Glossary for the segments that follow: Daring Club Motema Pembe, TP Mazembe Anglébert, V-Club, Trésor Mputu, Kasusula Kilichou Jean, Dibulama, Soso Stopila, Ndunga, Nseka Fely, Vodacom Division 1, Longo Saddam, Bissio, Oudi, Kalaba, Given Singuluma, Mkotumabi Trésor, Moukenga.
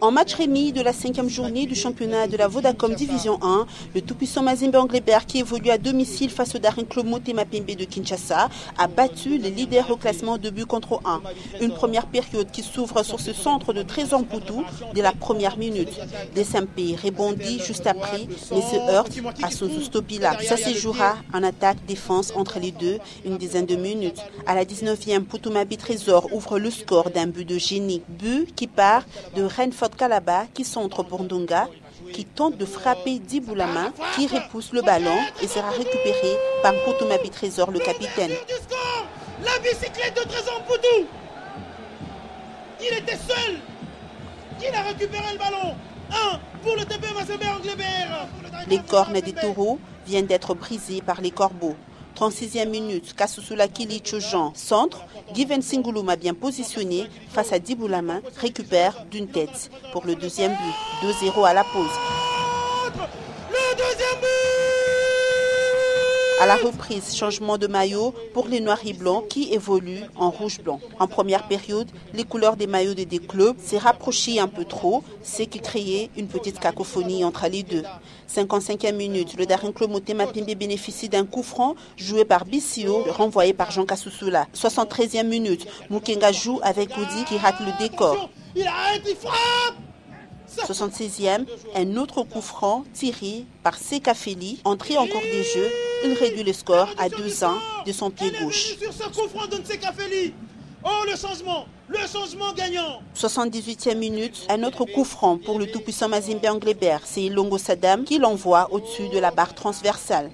En match remis de la 5e journée du championnat de la Vodacom Division 1, le Tout Puissant Mazembe Anglébert, qui évolue à domicile face au Daring Club Motema Pembe de Kinshasa, a battu les leaders au classement 2-1. Une première période qui s'ouvre sur ce centre de Trésor Mputu dès la première minute. Desempe rebondit juste après, mais se heurte à Soso Stopila. Ça se jouera en attaque-défense entre les deux, une dizaine de minutes. À la 19e, Mkotumabi Trésor ouvre le score d'un but de génie. But qui part de Renfort Kalaba qui centre pour Ndunga, qui tente de frapper Dibulama, qui repousse le ballon et sera récupéré par Mkotumabi Trésor, le capitaine. La bicyclette de Trésor Mputu. Il était seul. Il a récupéré le ballon. 1 pour le TP Mazembe Anglébert. Les cornes des taureaux viennent d'être brisées par les corbeaux. 36e minute, Kasusula Kilichou Jean, centre, Given Singuluma bien positionné face à Dibulama, récupère d'une tête pour le deuxième but, 2-0 à la pause. Le deuxième but. À la reprise, changement de maillot pour les noirs et blancs qui évoluent en rouge-blanc. En première période, les couleurs des maillots des deux clubs s'est rapprochées un peu trop, ce qui créait une petite cacophonie entre les deux. 55e minute, le Daring Club Motema Pembe bénéficie d'un coup franc joué par Bissio, renvoyé par Jean Kasusula. 73e minute, Moukenga joue avec Oudi qui rate le décor. 76e, un autre coup franc tiré par Nseka Fely, entrée en cours des jeux, il réduit le score à 2-1 de son pied gauche. Oh, le changement gagnant. 78e minute, un autre coup franc pour le Tout-Puissant Mazembe Anglébert. C'est Longo Saddam qui l'envoie au-dessus de la barre transversale.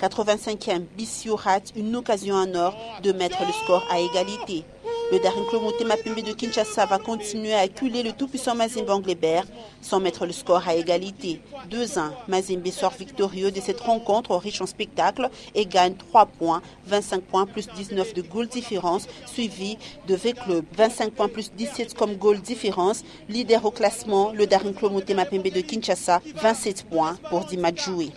85e, Bissio rate une occasion en or de mettre le score à égalité. Le Daring Club Motema Pembe de Kinshasa va continuer à acculer le Tout-Puissant Mazembe Anglébert sans mettre le score à égalité. 2-1, Mazembe sort victorieux de cette rencontre riche en spectacle et gagne 3 points, 25 points plus 19 de goal différence, suivi de V-Club, 25 points plus 17 comme goal différence. Leader au classement, le Daring Club Motema Pembe de Kinshasa, 27 points pour 10 matchs joués.